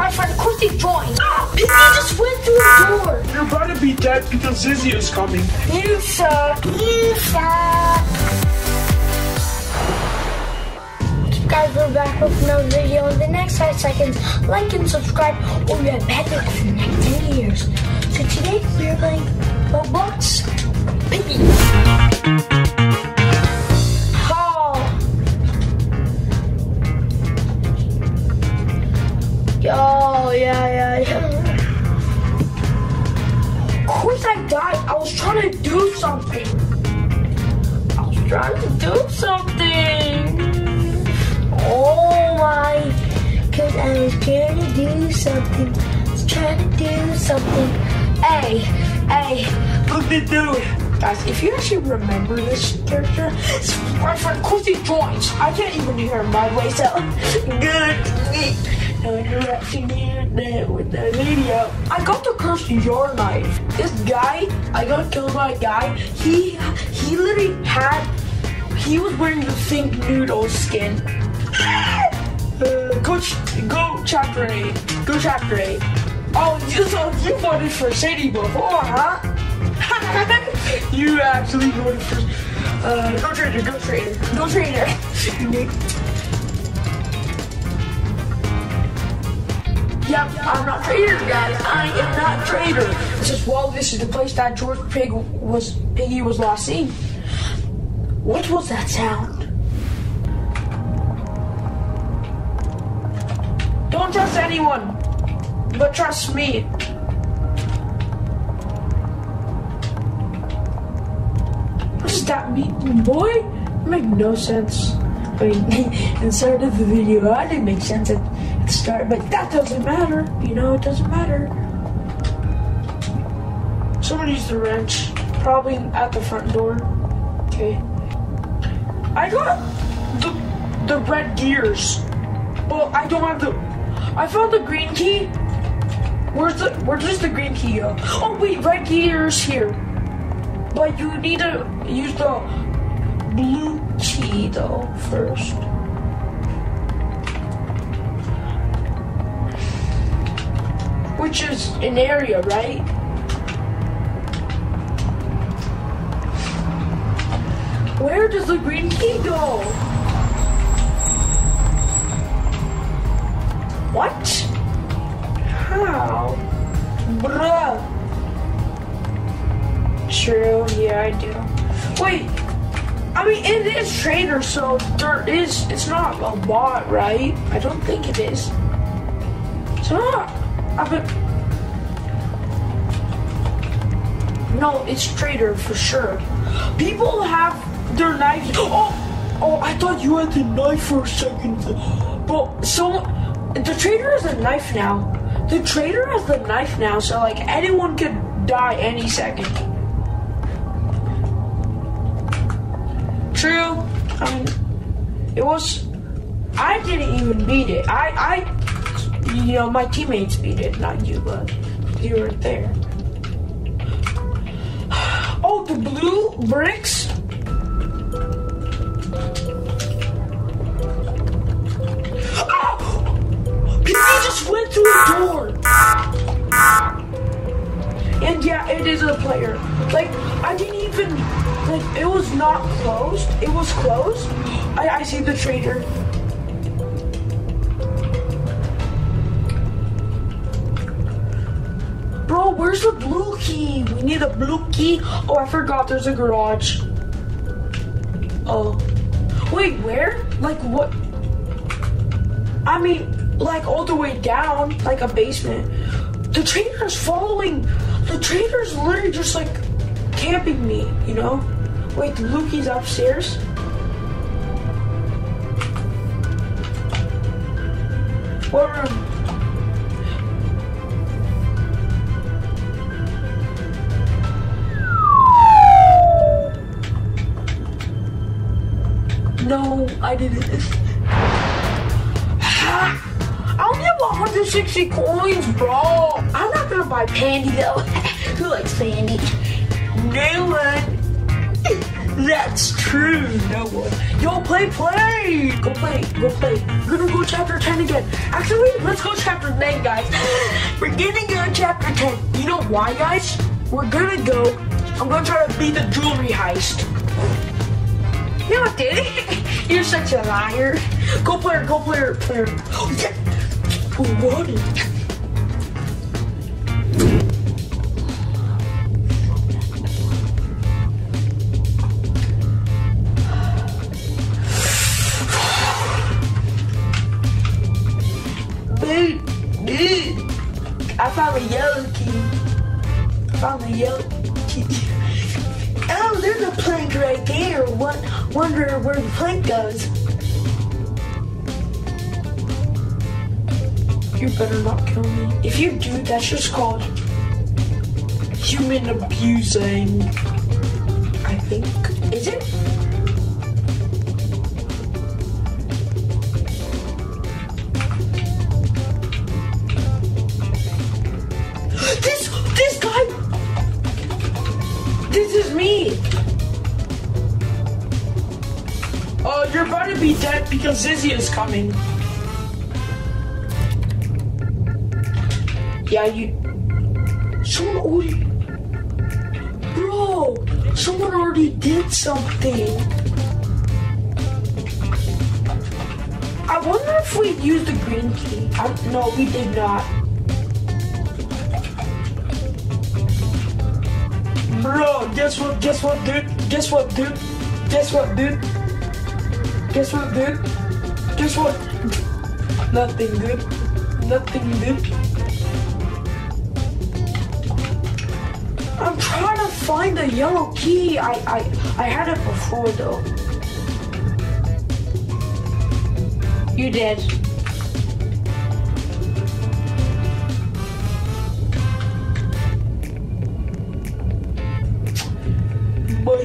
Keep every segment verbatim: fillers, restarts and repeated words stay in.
my friend Cousy Joins. Piggy just went through the door. You're about to be dead because Zizzy is coming. You suck. You suck. Guys, we're back with another video. In the next five seconds, like and subscribe, or we'll be back in the next ten years. So today, we're playing Roblox Piggy. Oh, yeah, yeah, yeah. Of course I died. I was trying to do something. I was trying to do something. Oh, my. Because I was trying to do something. I was trying to do something. Hey, hey, look at the dude. Guys, if you actually remember this character, it's my friend Cousy Joins. I can't even hear him, by the way, so good. Interaction here with the video. I got to curse your life. This guy, I got killed by a guy. He he literally had he was wearing the think noodle skin. uh, go go chapter eight. Go chapter eight. Oh, you so you voted for Shady before, huh? You actually voted for uh, Go Trader, Go Trader, Go Trader. Yep, I'm not traitor, guys. I am not traitor. It says, well, this is the place that George Pig was, Piggy was last seen. What was that sound? Don't trust anyone, but trust me. What does that mean, boy? It made no sense. I mean, inside of the video, I didn't make sense. It, start, but that doesn't matter. You know, it doesn't matter. Someone used a wrench, probably at the front door. Okay. I got the the red gears. Well, I don't have the. I found the green key. Where's the? Where does the green key go? Oh wait, red gears here. But you need to use the blue key though first. Which is an area, right? Where does the green key go? What? How? Bruh. True, yeah, I do. Wait, I mean, it is Trader, so there is, it's not a bot, right? I don't think it is. It's not. No, it's traitor for sure. People have their knives. Oh, oh! I thought you had the knife for a second. But so the traitor has a knife now. The traitor has the knife now. So like anyone could die any second. True. Um, it was. I didn't even beat it. I I. You know, my teammates beat it, not you, but you were there. Oh, the blue bricks? Oh! Piggy just went through the door! And yeah, it is a player. Like, I didn't even, like, it was not closed. It was closed. I, I see the traitor. Bro, where's the blue key? We need a blue key. Oh, I forgot there's a garage. Oh. Wait, where? Like what? I mean, like all the way down, like a basement. The traitor's following. The traitor's literally just like camping me, you know? Wait, the blue key's upstairs? What room? No, I didn't. I only have one hundred sixty coins, bro. I'm not gonna buy Pandy though. Who likes Pandy? No one. That's true, no one. Yo, play, play! Go play, go play. We're gonna go chapter ten again. Actually, let's go chapter nine, guys. We're gonna go chapter ten. You know why, guys? We're gonna go, I'm gonna try to beat the jewelry heist. No, I didn't. You're such a liar. Go player, go player, player. Oh, yeah. What? I found a yellow key. I found a yellow key. Oh, there's a plank right there. What? Wonder where the plank goes. You better not kill me. If you do, that's just called human abusing. I think. Is it? This, this guy. This is me. Oh, you're about to be dead because Zizzy is coming. Yeah, you. Someone already. Bro! Someone already did something. I wonder if we used the green key. I, no, we did not. Bro, guess what? Guess what, dude? Guess what, dude? Guess what, dude? Guess what, dude? Guess what? Nothing, dude. Nothing, dude. I'm trying to find the yellow key. I, I, I had it before though. You did. Boy.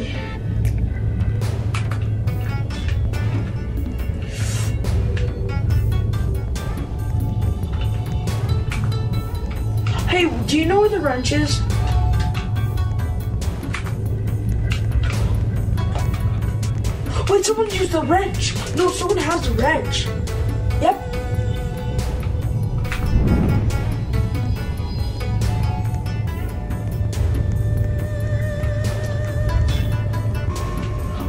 Hey, do you know where the wrench is? Wait, someone used the wrench. No, someone has the wrench. Yep.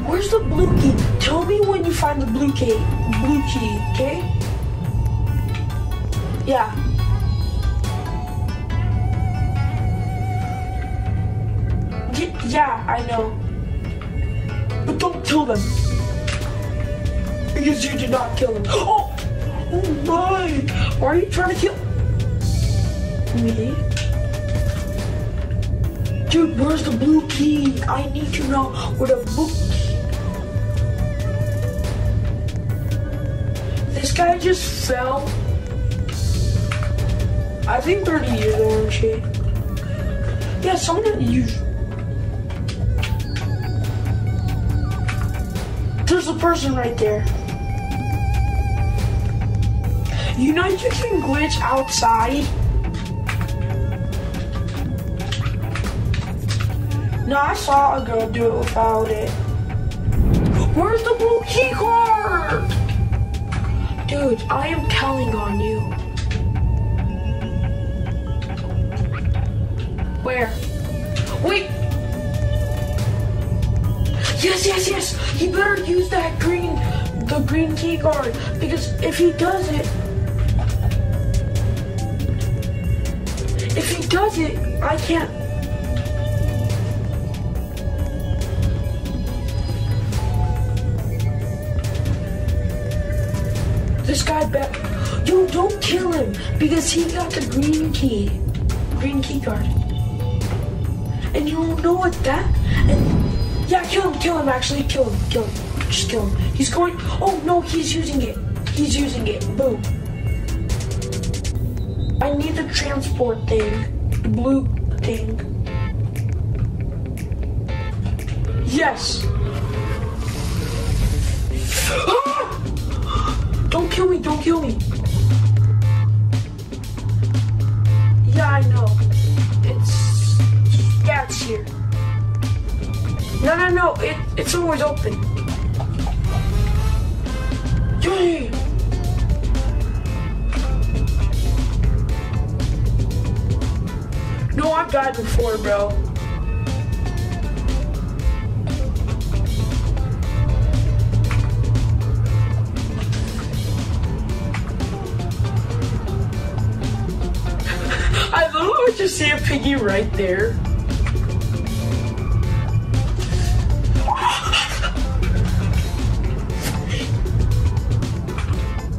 Where's the blue key? Tell me when you find the blue key. Blue key, okay? Yeah. Yeah, I know. But don't kill them. Because you did not kill him. Oh! Oh my! Why are you trying to kill me? Dude, where's the blue key? I need to know where the blue key. This guy just fell. I think they're gonna use orange shade. Yeah, someone used. There's a person right there. You know you can glitch outside. No, I saw a girl do it without it. Where's the blue key card? Dude, I am telling on you. Where? Wait. Yes, yes, yes. He better use that green, the green key card, because if he does it, if he does it, I can't. This guy bet. Yo, don't kill him because he got the green key, green key card, and you don't know what that. And yeah, kill him, kill him, actually, kill him, kill him, just kill him. He's going, oh no, he's using it. He's using it, boom. I need the transport thing, the blue thing. Yes. Ah! Don't kill me, don't kill me. Yeah, I know. It's, yeah, it's here. No, no, no, it, it's It's always open. Yay! No, I've died before, bro. I literally just see a piggy right there.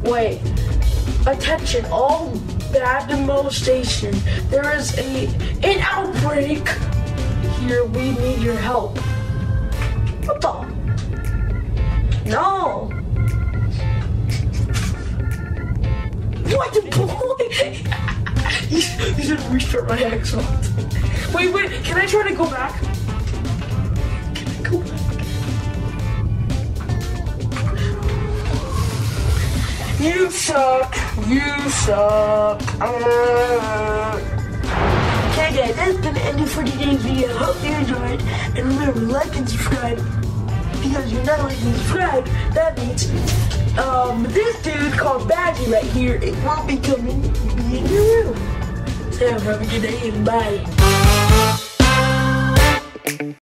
Wait, attention all bad demonstration. There is a an outbreak here. We need your help. What the? No. What the boy? You should restart my account. Wait, wait, can I try to go back? Can I go back? You suck, you suck. Uh. Okay guys, that's gonna end it for today's video. Hope you enjoyed. And remember, like and subscribe. Because you're not liking and subscribe, that means um this dude called Baggy right here, it won't be coming in your room. So have a good day and bye.